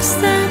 Stay.